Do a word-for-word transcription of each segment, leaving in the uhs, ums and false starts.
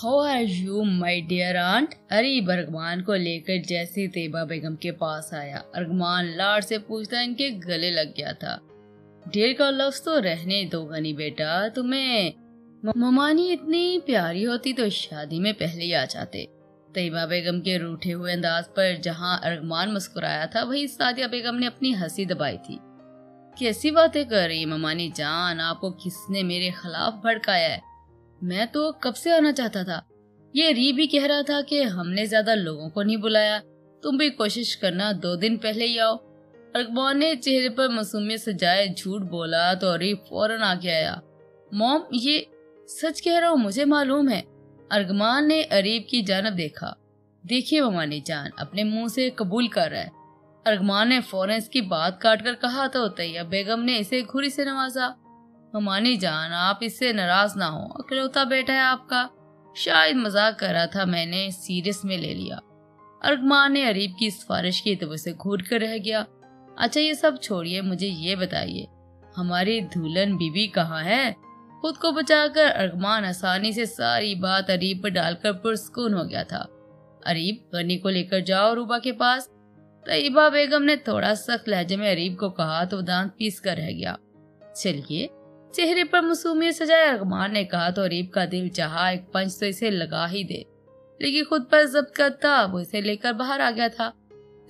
How are you my dear aunt. Areeb Argaman को लेकर जैसे तैयबा बेगम के पास आया, अरगमान लाड से पूछता इनके गले लग गया था। ढेर का लफ्ज तो रहने दो गनी बेटा, तुम्हें ममानी इतनी प्यारी होती तो शादी में पहले ही आ जाते। तैयबा बेगम के रूठे हुए अंदाज पर जहां अरगमान मुस्कुराया था, वहीं सादिया बेगम ने अपनी हंसी दबाई थी। कैसी बातें कर रही ममानी जान, आपको किसने मेरे खिलाफ भड़काया है? मैं तो कब से आना चाहता था। ये अरीब ही कह रहा था कि हमने ज्यादा लोगों को नहीं बुलाया, तुम भी कोशिश करना दो दिन पहले ही आओ। अरगमान ने चेहरे पर मासूमियत सजाए झूठ बोला तो अरीब फौरन आगे आया। मॉम ये सच कह रहा हूँ, मुझे मालूम है। अरगमान ने अरीब की जानब देखा। देखिए ममानी जान, अपने मुंह से कबूल कर रहा है। अरगमान ने फौरन इसकी बात काटकर कहा तो तैयबा बेगम ने इसे घुरी से नवाजा। ममानी जान आप इससे नाराज ना हो, अकेलौता बेटा है आपका, शायद मजाक करा था, मैंने सीरियस में ले लिया। अरगमान ने अरीब की सिफारिश की तो उसे घूर कर रह गया। अच्छा ये सब छोड़िए, मुझे ये बताइए हमारी दुल्हन बीबी कहाँ है? खुद को बचाकर अरगमान आसानी से सारी बात अरीब पर डालकर पुरस्कून हो गया था। अरीब गनी को लेकर जाओ अरूबा के पास। तैयबा बेगम ने थोड़ा सख्त लहजे में अरीब को कहा तो दांत पीस कर रह गया। चलिए, चेहरे पर मासूमियत सजाए अरगमान ने कहा तो अरीब का दिल चाहा एक पंच तो इसे लगा ही दे, लेकिन खुद पर जब्त करता वो इसे लेकर बाहर आ गया था।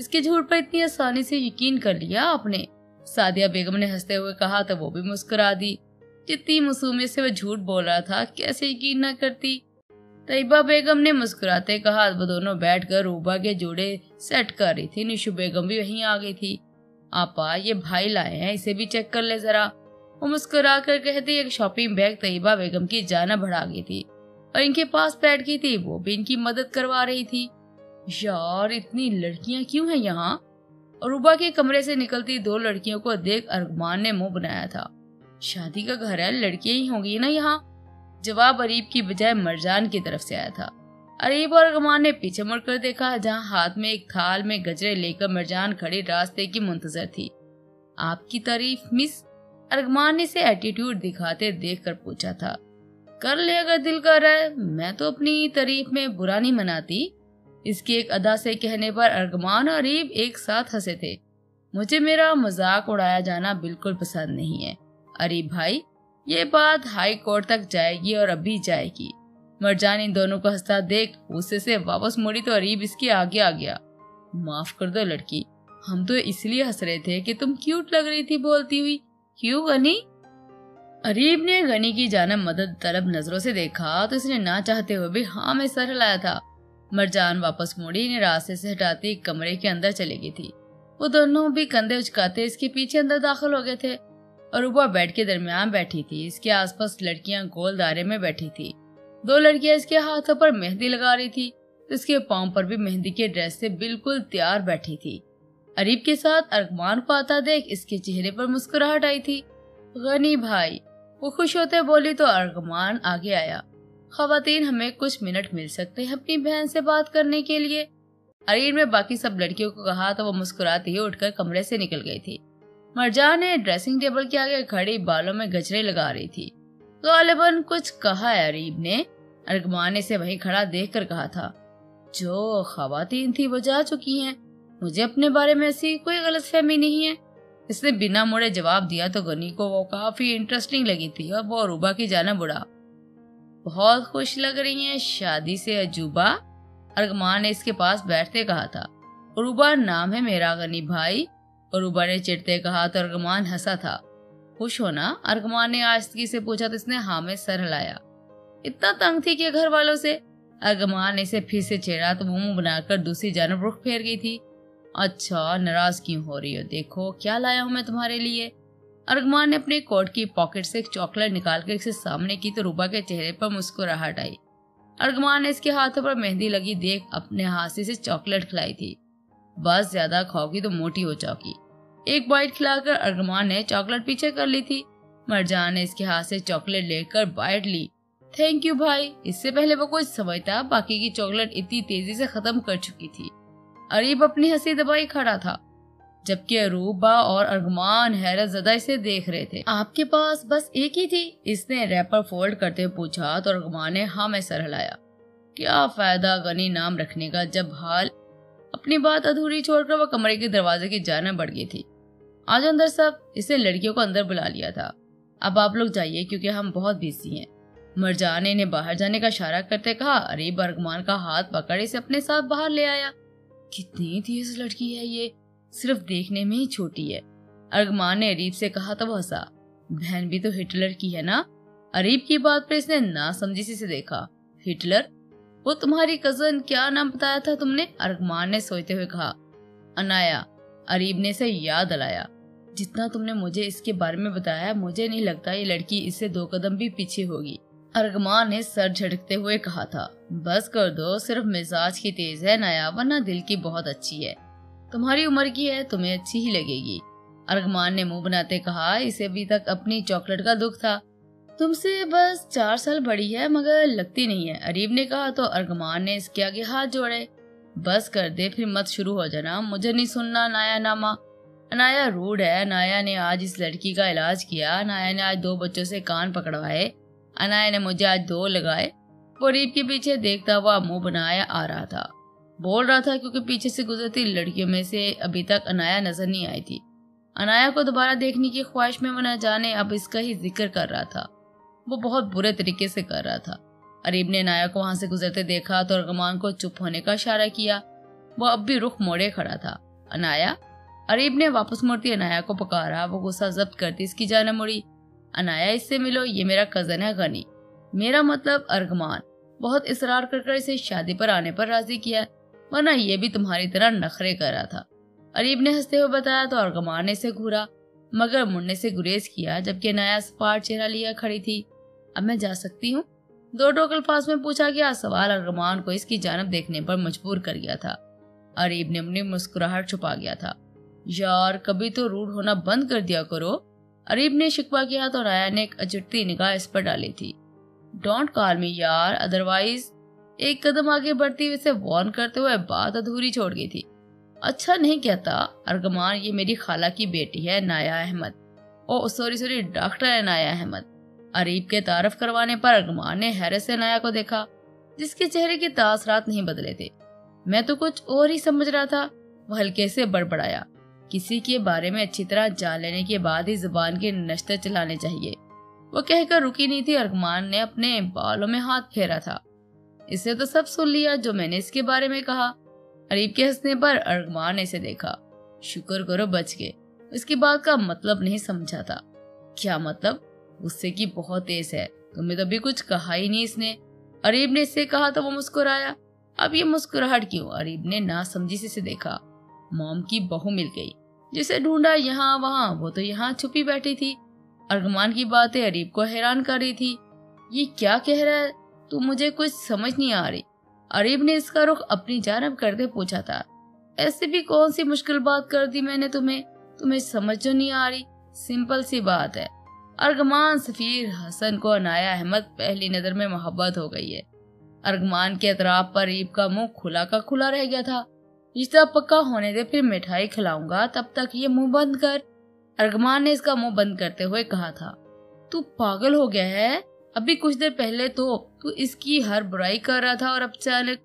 इसके झूठ पर इतनी आसानी से यकीन कर लिया आपने, सादिया बेगम ने हंसते हुए कहा तो वो भी मुस्कुरा दी। जितनी मासूमियत से वह झूठ बोल रहा था कैसे यकीन न करती। तैयबा बेगम ने मुस्कुराते कहा। वो दोनों बैठकर रूबा के जोड़े सेट कर रही थी। निशु बेगम भी वहीं आ गई थी। आपा ये भाई लाए हैं, इसे भी चेक कर ले जरा। वो मुस्कुरा कर कहती। एक शॉपिंग बैग तैयबा बेगम की जाना बढ़ा गई थी और इनके पास बैठ गई थी। वो भी इनकी मदद करवा रही थी। यार इतनी लड़कियां क्यों हैं यहाँ? अरूबा के कमरे से निकलती दो लड़कियों को देख अरगमान ने मुंह बनाया था। शादी का घर है, लड़कियां ही होंगी ना यहाँ? जवाब अरीब की बजाय मरजान की तरफ से आया था। अरीब और अरगमान ने पीछे मुड़कर देखा जहाँ हाथ में एक थाल में गजरे लेकर मरजान खड़ी रास्ते की मुंतजर थी। आपकी तारीफ मिस, अरगमान ने इसे एटीट्यूड दिखाते देखकर पूछा था। कर ले अगर दिल कर रहा है, मैं तो अपनी तारीफ में बुरा नहीं मनाती। इसके एक अदा से कहने पर अरगमान और अरीब एक साथ हंसे थे। मुझे मेरा मजाक उड़ाया जाना बिल्कुल पसंद नहीं है अरीब भाई, ये बात हाई कोर्ट तक जाएगी और अभी जाएगी। मरजान इन दोनों को हंसता देख गुस्से से वापस मुड़ी तो अरीब इसके आगे आ गया। माफ कर दो लड़की, हम तो इसलिए हंस रहे थे कि तुम क्यूट लग रही थी बोलती हुई। क्यों गनी? अरीब ने गनी की जानिब मदद तलब नजरों से देखा तो इसने ना चाहते हुए भी हाँ में सर हिलाया था। मरजान वापस मुड़ी, इन्हें रास्ते से हटाती कमरे के अंदर चली गई थी। वो दोनों भी कंधे उचकाते इसके पीछे अंदर दाखिल हो गए थे। अरूबा बेड के दरमियान बैठी थी। इसके आसपास लड़कियां गोल दायरे में बैठी थी। दो लड़कियां इसके हाथों पर मेहंदी लगा रही थी तो इसके पांव पर भी मेहंदी के ड्रेस से बिल्कुल तैयार बैठी थी। अरीब के साथ अरगमान को आता देख इसके चेहरे पर मुस्कुराहट आई थी। गनी भाई, वो खुश होते बोली तो अरगमान आगे आया। खवातीन हमें कुछ मिनट मिल सकते हैं अपनी बहन से बात करने के लिए, अरीब ने बाकी सब लड़कियों को कहा तो वो मुस्कुराती हुई उठकर कमरे से निकल गई थी। मरजान ने ड्रेसिंग टेबल के आगे खड़ी बालों में गजरे लगा रही थी। गालिबन कुछ कहा है अरीब ने, अरगमान ने इसे वहीं खड़ा देखकर कहा था। जो खवातीन थी वो जा चुकी हैं, मुझे अपने बारे में ऐसी कोई गलतफहमी नहीं है, इसने बिना मुड़े जवाब दिया तो गनी को वो काफी इंटरेस्टिंग लगी थी और वो अरूबा की जानिब उड़ा। बहुत खुश लग रही हैं शादी से अजूबा, अरगमान ने इसके पास बैठते कहा था। अरूबा नाम है मेरा गनी भाई, अरूबा ने चिढ़ते कहा तो अरगमान हंसा था। खुश होना, अरगमान ने आस्तगी से पूछा तो इसने हाँ में सर हिलाया। इतना तंग थी कि घर वालों से, अरगमान ने इसे फिर से छेड़ा तो मुंह बनाकर दूसरी जानिब रुख फेर गई थी। अच्छा नाराज क्यों हो रही हो, देखो क्या लाया हूँ मैं तुम्हारे लिए। अरगमान ने अपने कोट की पॉकेट से एक चॉकलेट निकालकर इसे सामने की तो रूबा के चेहरे पर मुस्कुराहट आई। अरगमान ने इसके हाथों पर मेहंदी लगी देख अपने हाथ से चॉकलेट खिलाई थी। बस ज्यादा खाओगी तो मोटी हो जाओगी। एक बाइट खिलाकर अरगमान ने चॉकलेट पीछे कर ली थी। मरजान ने इसके हाथ से चॉकलेट लेकर बाइट ली। थैंक यू भाई, इससे पहले वो कुछ समझता बाकी की चॉकलेट इतनी तेजी से खत्म कर चुकी थी। अरीब अपनी हंसी दबाई खड़ा था जबकि अरूबा और अरगमान हैरत ज़दा इसे देख रहे थे। आपके पास बस एक ही थी, इसने रैपर फोल्ड करते पूछा तो अरगमान ने हाँ में सर हिलाया। क्या फायदा गनी नाम रखने का जब हाल अपनी बात अधूरी छोड़कर वह कमरे के दरवाजे की जानब बढ़ गई थी। आज अंदर साहब, इसने लड़कियों को अंदर बुला लिया था। अब आप लोग जाइए क्योंकि हम बहुत बिजी हैं। मरजान ने इन्हें बाहर जाने का इशारा करते कहा। अरीब अरगमान का हाथ पकड़ इसे अपने साथ बाहर ले आया। कितनी तेज लड़की है ये, सिर्फ देखने में ही छोटी है, अरगमान ने अरीब से कहा तो वह हंसा। बहन भी तो हिटलर की है ना? अरीब की बात पर इसने नासमझी से देखा। हिटलर? वो तुम्हारी कजन, क्या नाम बताया था तुमने? अरगमान ने सोचते हुए कहा। अनाया, अरीब ने इसे याद दिलाया। जितना तुमने मुझे इसके बारे में बताया, मुझे नहीं लगता ये लड़की इससे दो कदम भी पीछे होगी, अरगमान ने सर झटकते हुए कहा था। बस कर दो, सिर्फ मिजाज की तेज है नाया, वरना दिल की बहुत अच्छी है। तुम्हारी उम्र की है, तुम्हें अच्छी ही लगेगी, अरगमान ने मुंह बनाते कहा। इसे अभी तक अपनी चॉकलेट का दुख था। तुमसे बस चार साल बड़ी है मगर लगती नहीं है, अरीब ने कहा तो अरगमान ने इसके आगे हाथ जोड़े। बस कर दे, फिर मत शुरू हो जाना, मुझे नहीं सुनना नाया नामा। अनाया रूड है। अनाया ने आज इस लड़की का इलाज किया। अनाया ने आज दो बच्चों से कान पकड़वाए। अनाया ने मुझे आज दो लगाए। वो अरीब के पीछे देखता हुआ मुंह बनाया आ रहा था, बोल रहा था क्योंकि पीछे से गुजरती लड़कियों में से अभी तक अनाया नजर नहीं आई थी। अनाया को दोबारा देखने की ख्वाहिश में न जाने अब इसका ही जिक्र कर रहा था, वो बहुत बुरे तरीके से कर रहा था। अरीब ने अनाया को वहां से गुजरते देखा तो अरगमान को चुप होने का इशारा किया। वो अब भी रुख मोड़े खड़ा था। अनाया, अरीब ने वापस मुड़ती अनाया को पकारा। वो गुस्सा जब्त करती इसकी जान मुड़ी। अनाया, इससे मिलो, ये मेरा कजन है गनी, मेरा मतलब अरगमान। बहुत इसरार करकर इसे शादी पर आने पर राजी किया, वरना ये भी तुम्हारी तरह नखरे कर रहा था, अरीब ने हंसते हुए बताया तो अरगमान ने इसे घूरा मगर मुड़ने से गुरेज किया, जबकि अनाया सपाट चेहरा लिया खड़ी थी। अब मैं जा सकती हूँ? दो टोक अल्फाज में पूछा गया सवाल अरगमान को इसकी जानब देखने पर मजबूर कर गया था। अरीब ने अपनी मुस्कुराहट छुपा गया था। यार, कभी तो रूड होना बंद कर दिया करो, अरीब ने शिकवा किया तो अनाया ने एक अचुटती निगाह इस पर डाली थी। डोंट कॉल मी यार, अदरवाइज, एक कदम आगे बढ़ती हुई वार्न करते हुए बात अधूरी छोड़ गई थी। अच्छा नहीं कहता अरगमान, ये मेरी खाला की बेटी है Anaya Ahmed. Oh sorry sorry, doctor Anaya Ahmed. Areeb के तारफ करवाने पर अरगमान ने हैरत से अनाया को देखा, जिसके चेहरे के तासरात नहीं बदले थे। मैं तो कुछ और ही समझ रहा था, वह हल्के से बड़बड़ाया। किसी के बारे में अच्छी तरह जान लेने के बाद ही जुबान के नश्ते चलाने चाहिए, वो कहकर रुकी नहीं थी। अरगमान ने अपने बालों में हाथ फेरा था। इसने तो सब सुन लिया जो मैंने इसके बारे में कहा, अरीब के हंसने पर अरगमान ने इसे देखा। शुक्र करो बच गए, इसकी बात का मतलब नहीं समझा था। क्या मतलब? गुस्से की बहुत तेज है, तुम्हें तो भी कुछ कहा ही नहीं इसने, अरीब ने इससे कहा तो वो मुस्कुराया। अब ये मुस्कुराहट क्यों? अरीब ने नासमझी से देखा। मोम की बहू मिल गई, जिसे ढूंढा यहाँ वहाँ, वो तो यहाँ छुपी बैठी थी। अरगमान की बातें अरीब को हैरान कर रही थी। ये क्या कह रहा है तू, मुझे कुछ समझ नहीं आ रही, अरीब ने इसका रुख अपनी जानब करते पूछा था। ऐसी भी कौन सी मुश्किल बात कर दी मैंने तुम्हें, तुम्हें समझ जो नहीं आ रही? सिंपल सी बात है अरगमान, सफीर हसन को अनाया अहमद पहली नजर में मोहब्बत हो गई है। अरगमान के अतराफ पर अरीब का मुंह खुला का खुला रह गया था। रिश्ता पक्का होने दे, फिर मिठाई खिलाऊंगा, तब तक ये मुंह बंद कर, अरगमान ने इसका मुंह बंद करते हुए कहा था। तू पागल हो गया है, अभी कुछ देर पहले तो तू इसकी हर बुराई कर रहा था और अब अचानक?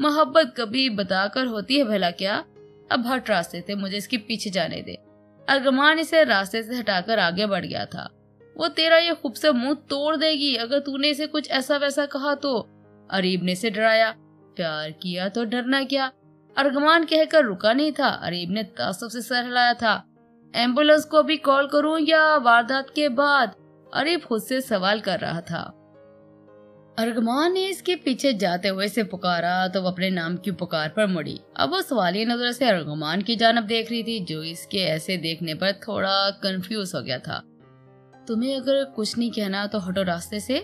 मोहब्बत कभी बताकर होती है भला क्या? अब हट रास्ते से, मुझे इसके पीछे जाने दे, अरगमान इसे रास्ते से हटाकर आगे बढ़ गया था। वो तेरा ये खूबसूरत मुंह तोड़ देगी अगर तूने इसे कुछ ऐसा वैसा कहा तो, अरीब ने इसे डराया। प्यार किया तो डरना क्या, अरगमान कहकर रुका नहीं था। अरीब ने तासुब से सर हिलाया था। एम्बुलेंस को अभी कॉल करूं या वारदात के बाद, अरीब खुद से सवाल कर रहा था। अरगमान ने इसके पीछे जाते हुए से पुकारा तो वो अपने नाम की पुकार पर मुड़ी। अब वो सवालिया नजर से अरगमान की जानब देख रही थी, जो इसके ऐसे देखने पर थोड़ा कंफ्यूज हो गया था। तुम्हें अगर कुछ नहीं कहना तो हटो रास्ते से,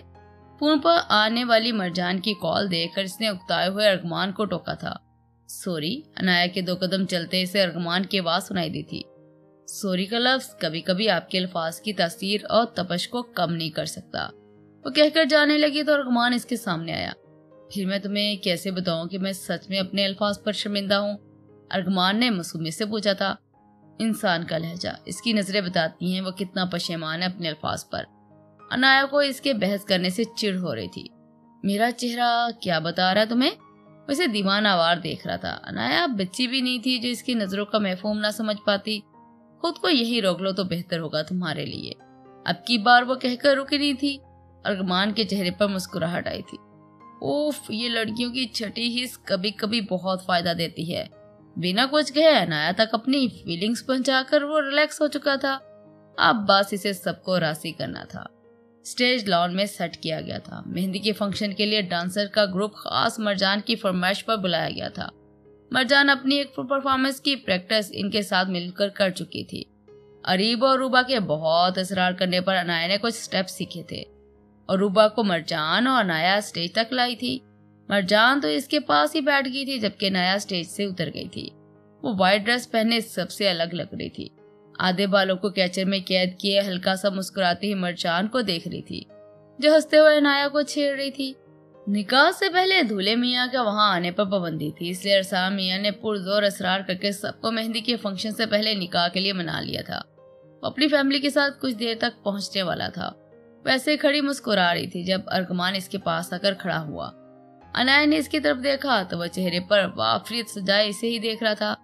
फोन पर आने वाली मरजान की कॉल देखकर इसने उकताए हुए अरगमान को टोका था। सॉरी, अनाया के दो कदम चलते इसे अरगमान की आवाज सुनाई दी थी। सॉरी का लफ्ज कभी कभी आपके अल्फाज की तासीर और तपश को कम नहीं कर सकता, वो कहकर जाने लगी तो अरगमान इसके सामने आया। फिर मैं तुम्हें कैसे बताऊं कि मैं सच में अपने अल्फाज पर शर्मिंदा हूँ, अरगमान ने मासूमियत से पूछा था। इंसान का लहजा, इसकी नजरें बताती हैं वो कितना पशेमान है अपने अल्फाज पर। अनाया को इसके बहस करने से चिढ़ हो रही थी। मेरा चेहरा क्या बता रहा है तुम्हें? वैसे दीवानावार देख रहा था। अनाया बच्ची भी नहीं थी जो इसकी नजरों का महफूम ना समझ पाती। खुद को यही रोक लो तो बेहतर होगा तुम्हारे लिए। अब की बार वो कहकर रुकी नहीं थी। अरगमान के चेहरे पर मुस्कुराहट आई थी। ओफ, ये लड़कियों की छठी हिस्स कभी कभी बहुत फायदा देती है। बिना कुछ कहे अनाया तक अपनी फीलिंग्स पहुंचाकर वो रिलैक्स हो चुका था। अब बस इसे सबको राजी करना था। स्टेज लॉन में सेट किया गया था। मेहंदी के फंक्शन के लिए डांसर का ग्रुप खास मरजान की फरमाइश पर बुलाया गया था। मरजान अपनी एक परफॉर्मेंस की प्रैक्टिस इनके साथ मिलकर कर चुकी थी। अरीब और अरूबा के बहुत इसरार करने पर अनाया ने कुछ स्टेप सीखे थे। अरूबा को मरजान और अनाया स्टेज तक लाई थी। मरजान तो इसके पास ही बैठ गई थी जबकि अनाया स्टेज से उतर गई थी। वो वाइट ड्रेस पहने सबसे अलग लग रही थी। आधे बालों को कैचर में कैद किए हल्का सा मुस्कुराती हुई मरजान को देख रही थी जो हंसते हुए अनाया को छेड़ रही थी। निकाह से पहले दूल्हे मियाँ का वहाँ आने पर पाबंदी थी, इसलिए अरसा मियाँ ने पुरजोर असरार करके सबको मेहंदी के फंक्शन से पहले निकाह के लिए मना लिया था। वो अपनी फैमिली के साथ कुछ देर तक पहुँचने वाला था। वैसे खड़ी मुस्कुरा रही थी जब अरगमान इसके पास आकर खड़ा हुआ। अनाया ने इसकी तरफ देखा तो वह चेहरे पर वाफरीत सजाए इसे ही देख रहा था।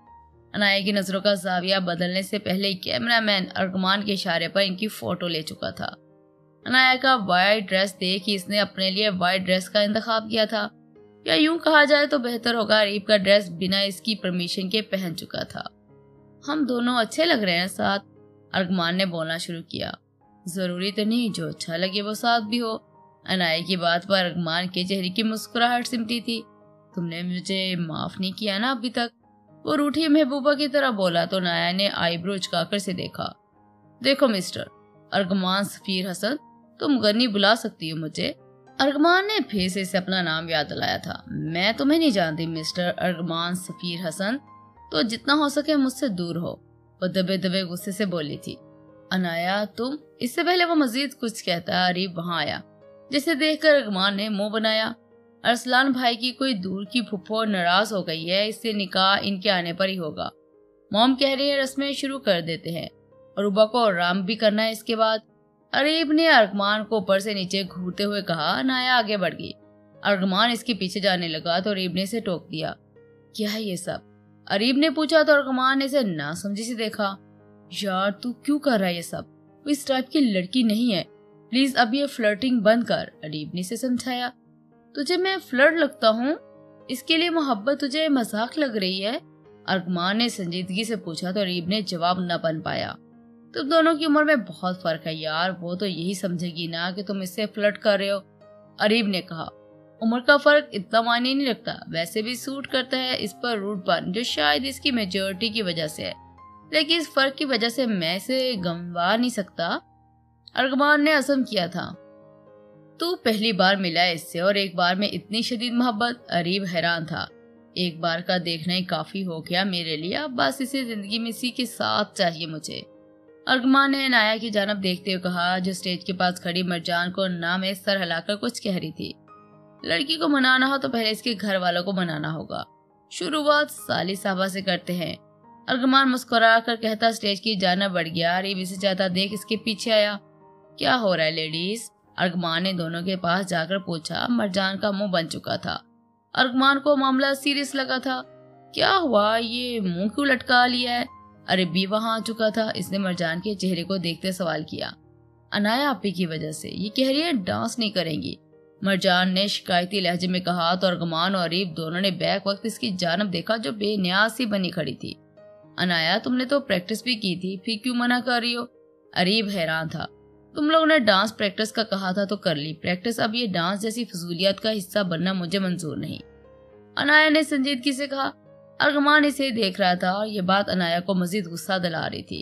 अनाया की नजरों का जाविया बदलने से पहले कैमरामैन अरगमान के इशारे पर इनकी फोटो ले चुका था। अनाया का वाइट ड्रेस देख ही इसने अपने लिए वाइट ड्रेस का इंतखाब किया था, या यूं कहा जाए तो बेहतर होगा अरीब का ड्रेस बिना इसकी परमिशन के पहन चुका था। हम दोनों अच्छे लग रहे हैं साथ, अरगमान ने बोलना शुरू किया। जरूरी तो नहीं जो अच्छा लगे वो साथ भी हो। अनाया की बात पर अरगमान के चेहरे की मुस्कुराहट सिमटी थी। तुमने मुझे माफ नहीं किया ना अभी तक, वो रूठी महबूबा की तरह बोला तो अनाया ने आईब्रो उचकाकर से देखा। देखो मिस्टर अरगमान सफीर हसन, तुम गन्नी बुला सकती हो मुझे। अरगमान ने फिर से इसे अपना नाम याद दिलाया था। मैं तुम्हें नहीं जानती मिस्टर अरगमान सफीर हसन, तो जितना हो सके मुझसे दूर हो, वो दबे दबे गुस्से से बोली थी। अनाया तुम, इससे पहले वो मजीद कुछ कहता अरीब वहां आया जिसे देखकर अरगमान ने मुंह बनाया। अरसलान भाई की कोई दूर की फुफो नाराज हो गई है, इससे निकाह इनके आने पर ही होगा। मोम कह रही है रस्में शुरू कर देते हैं, अरूबा को आराम भी करना है इसके बाद। अरीब ने अरगमान को ऊपर से नीचे घूरते हुए कहा। अनाया आगे बढ़ गई। अरगमान इसके पीछे जाने लगा तो अरीब ने इसे टोक दिया। क्या है ये सब? अरीब ने पूछा तो अरगमान ने इसे ना समझी से देखा। यार तू क्यों कर रहा है ये सब, इस टाइप की लड़की नहीं है, प्लीज अब ये फ्लर्टिंग बंद कर, अरीब ने इसे समझाया। तुझे मैं फ्लर्ट लगता हूँ? इसके लिए मोहब्बत तुझे मजाक लग रही है? अरगमान ने संजीदगी से पूछा तो अरीब ने जवाब न बन पाया। तुम दोनों की उम्र में बहुत फर्क है यार, वो तो यही समझेगी ना कि तुम इससे फ्लर्ट कर रहे हो, अरीब ने कहा। उम्र का फर्क इतना मायने नहीं रखता, वैसे भी सूट करता है इस पर रूट बन जो शायद इसकी मेजोरिटी की वजह से है, लेकिन इस फर्क की वजह से मैं इसे गंवा नहीं सकता, अरगमान ने असम किया था। तू पहली बार मिला इससे और एक बार में इतनी शदीद मोहब्बत, अरीब हैरान था। एक बार का देखना ही काफी हो गया मेरे लिए, अब बस इसे जिंदगी में इसी के साथ चाहिए मुझे, अरगमान ने अनाया की जानब देखते हुए कहा जो स्टेज के पास खड़ी मरजान को ना में सर हिलाकर कुछ कह रही थी। लड़की को मनाना हो तो पहले इसके घर वालों को मनाना होगा। शुरुआत साली साहबा से करते हैं, अरगमान मुस्कुरा कर कहता स्टेज की जाना बढ़ गया। अरीब इसे जाता देख इसके पीछे आया। क्या हो रहा है लेडीज? अरगमान ने दोनों के पास जाकर पूछा। मरजान का मुंह बन चुका था। अरगमान को मामला सीरियस लगा था। क्या हुआ, ये मुंह क्यों लटका लिया है? अरीब भी वहां आ चुका था। इसने मरजान के चेहरे को देखते सवाल किया। अनाया आपी की वजह से ये कह रही है डांस नहीं करेंगी, मरजान ने शिकायती लहजे में कहा तो अरगमान और अरीब दोनों ने बैक वक्त इसकी जानब देखा जो बेन्यास ही बनी खड़ी थी। अनाया तुमने तो प्रैक्टिस भी की थी, फिर क्यों मना कर रही हो? अरीब हैरान था। तुम लोगों ने डांस प्रैक्टिस का कहा था तो कर ली प्रैक्टिस, अब ये डांस जैसी फजूलियात का हिस्सा बनना मुझे मंजूर नहीं, अनाया ने संजीदगी से कहा। अरगमान इसे देख रहा था और ये बात अनाया को मजीद गुस्सा दिला रही थी।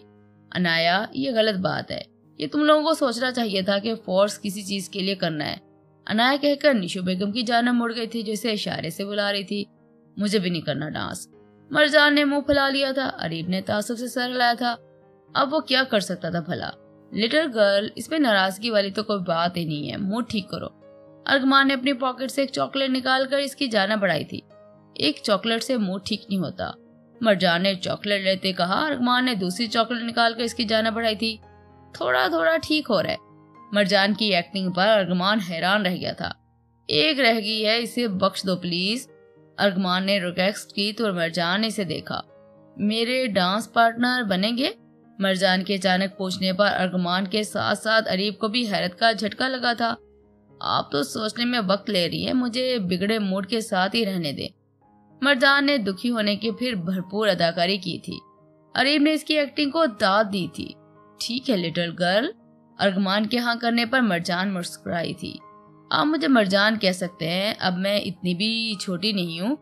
अनाया ये गलत बात है, ये तुम लोगों को सोचना चाहिए था कि फोर्स किसी चीज के लिए करना है, अनाया कहकर निशु बेगम की जान मुड़ गई थी जो इसे इशारे से बुला रही थी। मुझे भी नहीं करना डांस, मरजान ने मुंह फैला लिया था। अरीब ने तासुब से सर हिलाया था। अब वो क्या कर सकता था भला? लिटिल गर्ल, इसमें नाराजगी वाली तो कोई बात ही नहीं है, मुंह ठीक करो। अरगमान ने अपनी पॉकेट से एक चॉकलेट निकाल कर इसकी जान बढ़ाई थी। एक चॉकलेट से मुंह ठीक नहीं होता, मरजान ने चॉकलेट लेते कहा। अरगमान ने दूसरी चॉकलेट निकाल कर इसकी जान बढ़ाई थी। थोड़ा थोड़ा ठीक हो रहा है, मरजान की एक्टिंग पर अरगमान हैरान रह गया था। एक रह गई है, इसे बख्श दो प्लीज। अर्गमान ने रिक्वेस्ट की तो मरजान इसे देखा। मेरे डांस पार्टनर बनेंगे? मरजान के अचानक पूछने पर अर्गमान के साथ साथ अरीब को भी हैरत का झटका लगा था। आप तो सोचने में वक्त ले रही है, मुझे बिगड़े मूड के साथ ही रहने दें। मरजान ने दुखी होने की फिर भरपूर अदाकारी की थी। अरीब ने इसकी एक्टिंग को दाद दी थी। ठीक है लिटिल गर्ल। अर्गमान के हाँ करने पर मरजान मुस्कुराई थी। आप मुझे मरजान कह सकते हैं, अब मैं इतनी भी छोटी नहीं हूँ,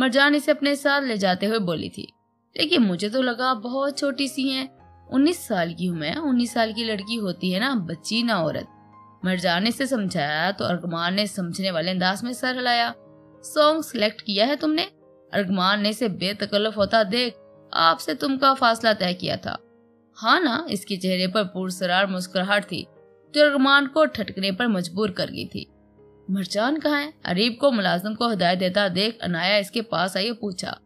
मरजान इसे अपने साथ ले जाते हुए बोली थी। लेकिन मुझे तो लगा बहुत छोटी सी हैं। उन्नीस साल की हूँ मैं। उन्नीस साल की लड़की होती है ना, बच्ची ना औरत। मरजान ने इसे समझाया तो अर्गमान ने समझने वाले अंदाज में सर हिलाया। सॉन्ग सिलेक्ट किया है तुमने? अर्गमान ने इसे बेतकल्लुफ होता देख आपसे तुम का फासला तय किया था। हाँ ना, इसके चेहरे पर पुरसरार मुस्कुराहट थी जो अर्गमान को ठटकने पर मजबूर कर गई थी। मरजान कहाँ है? अरीब को मुलाजिम को हिदायत देता देख अनाया इसके पास आई और पूछा।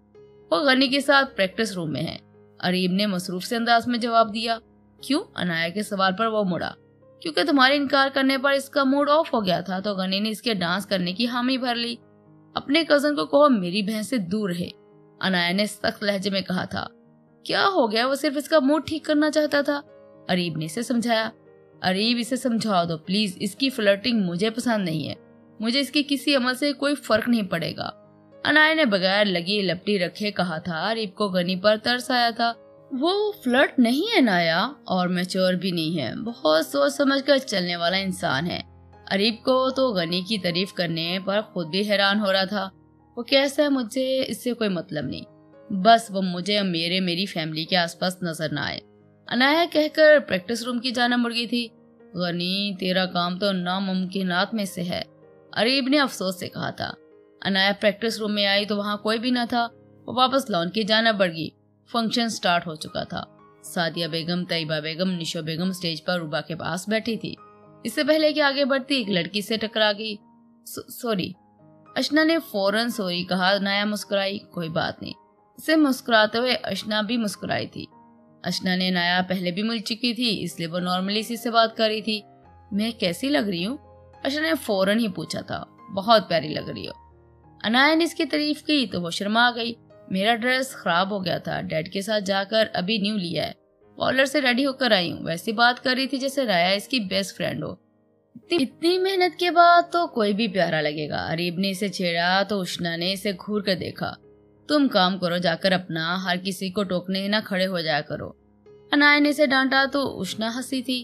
वो गनी के साथ प्रैक्टिस रूम में है, अरीब ने मसरूफ से अंदाज में जवाब दिया। क्यों? अनाया के सवाल पर वो मुड़ा। क्योंकि तुम्हारे इनकार करने पर इसका मूड ऑफ हो गया था तो गनी ने इसके डांस करने की हामी भर ली। अपने कजन को कहो मेरी बहन से दूर रहे, अनाया ने सख्त लहजे में कहा था। क्या हो गया? वो सिर्फ इसका मूड ठीक करना चाहता था, अरीब ने इसे समझाया। अरीब इसे समझाओ दो प्लीज, इसकी फ्लर्टिंग मुझे पसंद नहीं है। मुझे इसके किसी अमल से कोई फर्क नहीं पड़ेगा, अनाया ने बगैर लगी लपटी रखे कहा था। अरीब को गनी पर तरस आया था। वो फ्लर्ट नहीं है अनाया, और मैच्योर भी नहीं है, बहुत सोच समझ कर चलने वाला इंसान है। अरीब को तो गनी की तारीफ करने पर खुद भी हैरान हो रहा था। वो कैसा है मुझे इससे कोई मतलब नहीं, बस वो मुझे मेरे मेरी फैमिली के आसपास नजर ना आए, अनाया कहकर प्रैक्टिस रूम की जाना मुड़ गई थी। गनी तेरा काम तो नामुमकिनात में से है, अरीब ने अफसोस से कहा था। अनाया प्रैक्टिस रूम में आई तो वहाँ कोई भी ना था। वो वापस लॉन की जाना पड़ गई। फंक्शन स्टार्ट हो चुका था। सादिया बेगम, तैयबा बेगम, निशो बेगम स्टेज पर अरूबा के पास बैठी थी। इससे पहले कि आगे बढ़ती एक लड़की से टकरा गई। सॉरी, अर्शना ने फौरन सॉरी कहा। अनाया मुस्कुराई। कोई बात नहीं, इसे मुस्कुराते हुए अर्शना भी मुस्कुराई थी। अर्शना ने अनाया पहले भी मिल चुकी थी इसलिए वो नॉर्मली इसी से बात कर रही थी। मैं कैसी लग रही हूँ? अर्शना ने फौरन ही पूछा था। बहुत प्यारी लग रही हो, अनाया ने इसकी तारीफ की तो वो शर्मा गई। मेरा ड्रेस खराब हो गया था, डैड के साथ जाकर अभी न्यू लिया है, पॉलर से रेडी होकर आई हूँ। वैसी बात कर रही थी जैसे राया इसकी बेस्ट फ्रेंड हो। इतनी मेहनत के बाद तो कोई भी प्यारा लगेगा, अरीब ने इसे छेड़ा तो उष्णा ने इसे घूर कर देखा। तुम काम करो जाकर अपना, हर किसी को टोकने न खड़े हो जाया करो, अनाया ने इसे डांटा तो उष्णा हंसी थी।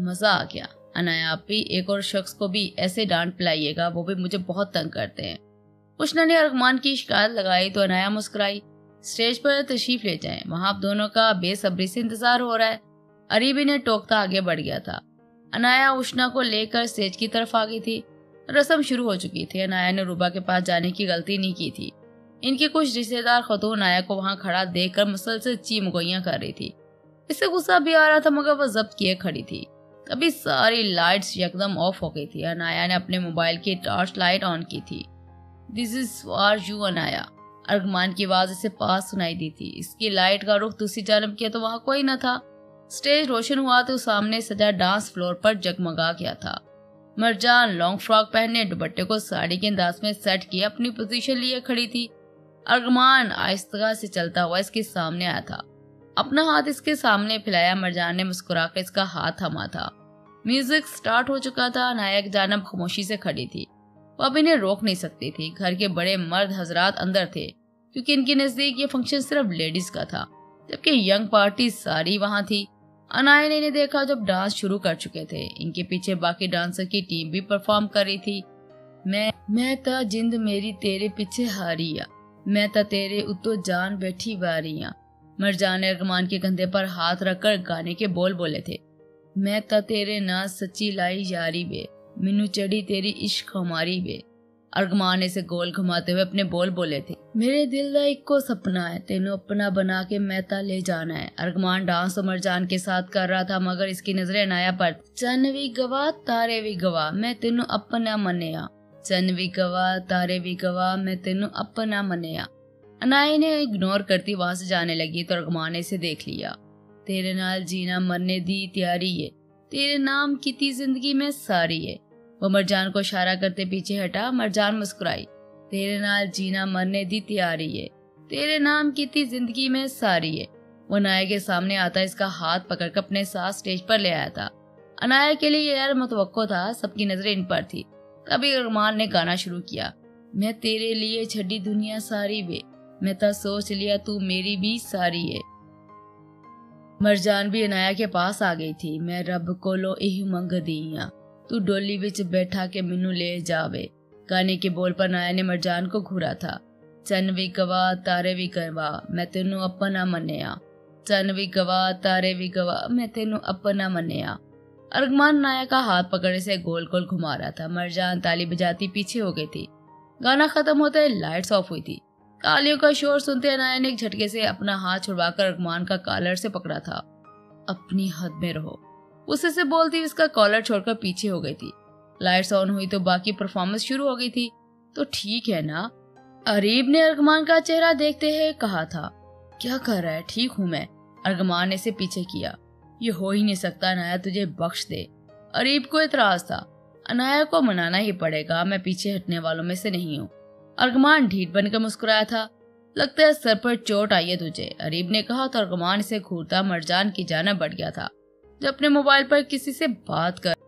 मजा आ गया। अनाया, आप भी एक और शख्स को भी ऐसे डांट पिलाइएगा, वो भी मुझे बहुत तंग करते हैं। उष्णा ने अर्गमान की शिकायत लगाई तो अनाया मुस्कुराई। स्टेज पर तशरीफ ले जाएं, वहाँ आप दोनों का बेसब्री से इंतजार हो रहा है, अरीब ने टोकता आगे बढ़ गया था। अनाया उष्णा को लेकर स्टेज की तरफ आ गई थी। रस्म शुरू हो चुकी थी। अनाया ने अरूबा के पास जाने की गलती नहीं की थी। इनके कुछ रिश्तेदार खतून अनाया को वहाँ खड़ा देख कर मुसलसल चीमगोइयाँ कर रही थी। इससे गुस्सा भी आ रहा था मगर वह जब्त किए खड़ी थी। तभी सारी लाइट्स एकदम ऑफ हो गई थी। अनाया ने अपने मोबाइल की टॉर्च लाइट ऑन की थी। This is for you Anaya, Argaman की आवाज इसे पास सुनाई दी थी। इसकी लाइट का रुख दूसरी जानब किया तो वहाँ कोई न था। स्टेज रोशन हुआ तो सामने सजा डांस फ्लोर पर जगमगा गया था। मरजान लॉन्ग फ्रॉक पहने दुपट्टे को साड़ी के अंदाज में सेट किए अपनी पोजीशन लिए खड़ी थी। अर्गमान आहिस्ता से चलता हुआ इसके सामने आया था, अपना हाथ इसके सामने फैलाया। मरजान ने मुस्कुराकर इसका हाथ थमा था। म्यूजिक स्टार्ट हो चुका था। अनाया की जानब खामोशी से खड़ी थी, वो अब इन्हें रोक नहीं सकती थी। घर के बड़े मर्द हजरात अंदर थे क्योंकि इनके नजदीक ये फंक्शन सिर्फ लेडीज का था, जबकि यंग पार्टी सारी वहाँ थी। अनाया ने इन्हें देखा जब डांस शुरू कर चुके थे। इनके पीछे बाकी डांसर की टीम भी परफॉर्म कर रही थी। मैं मैं ता जिंद मेरी तेरे पीछे हारिया, मैं ता तेरे उतो जान बैठी बारिया। मरजान ने अर्गमान के कंधे पर हाथ रखकर गाने के बोल बोले थे। मैं ता तेरे ना सच्ची लाई यारी बे, मिनू चढ़ी तेरी इश्क हमारी बे। अर्गमान ने इसे गोल घुमाते हुए अपने बोल बोले थे। मेरे दिल दा इक्को सपना है, तेनू अपना बना के मैता ले जाना है। अर्गमान डांस मरजान के साथ कर रहा था मगर इसकी नजरें अनाया पर। चन भी गवा तारे भी गवा, मैं तेनू अपना मनिया। चन भी गवा तारे भी गवा, मैं तेनू अपना मनिया। अनाया ने इग्नोर करती वहां से जाने लगी तो अर्गमान ने इसे देख लिया। तेरे नाल जीना मरने दी तैयारी है, तेरे नाम किती जिंदगी में सारी है। वो मरजान को इशारा करते पीछे हटा। मरजान मुस्कुराई। तेरे नाल जीना मरने दी तैयारी है, तेरे नाम की जिंदगी में सारी है। वो अनाया के सामने आता इसका हाथ पकड़कर अपने साथ स्टेज पर ले आया था। अनाया के लिए यार मुतवक्को था, सबकी नजरें इन पर थी। तभी अरमान ने गाना शुरू किया। मैं तेरे लिए छड़ी दुनिया सारी वे, मैं ता सोच लिया तू मेरी भी सारी है। मरजान भी अनाया के पास आ गई थी। मैं रब कोलो यही मंग दिया, तू डोली विच बैठा के मेनू ले जावे। गाने के बोल पर अनाया ने मरजान को घूरा था। चन भी गवा तारे भी गवा मैं तेनू अपना मन्या, चन भी गवा तारे भी गवा मैं तेनू अपना मन्या। अर्गमान अनाया का हाथ पकड़े से गोल गोल घुमा रहा था। मरजान ताली बजाती पीछे हो गई थी। गाना खत्म होते लाइट्स ऑफ हुई थी। तालियों का शोर सुनते अनाया ने एक झटके से अपना हाथ छुड़वाकर अर्गमान का कॉलर से पकड़ा था। अपनी हद में रहो, उसे से बोलती इसका कॉलर छोड़कर पीछे हो गई थी। लाइट्स ऑन हुई तो बाकी परफॉर्मेंस शुरू हो गई थी। तो ठीक है ना, अरीब ने अर्गमान का चेहरा देखते हुए कहा था। क्या कर रहा है? ठीक हूँ मैं, अर्गमान ने इसे पीछे किया। ये हो ही नहीं सकता, अनाया तुझे बख्श दे। अरीब को एतराज था। अनाया को मनाना ही पड़ेगा, मैं पीछे हटने वालों में से नहीं हूँ। अर्गमान ढीठ बनकर मुस्कुराया था। लगता है सर पर चोट आई है तुझे, अरीब ने कहा। तो अर्गमान इसे घूरता मरजान की जाना बढ़ गया था जो अपने मोबाइल पर किसी से बात कर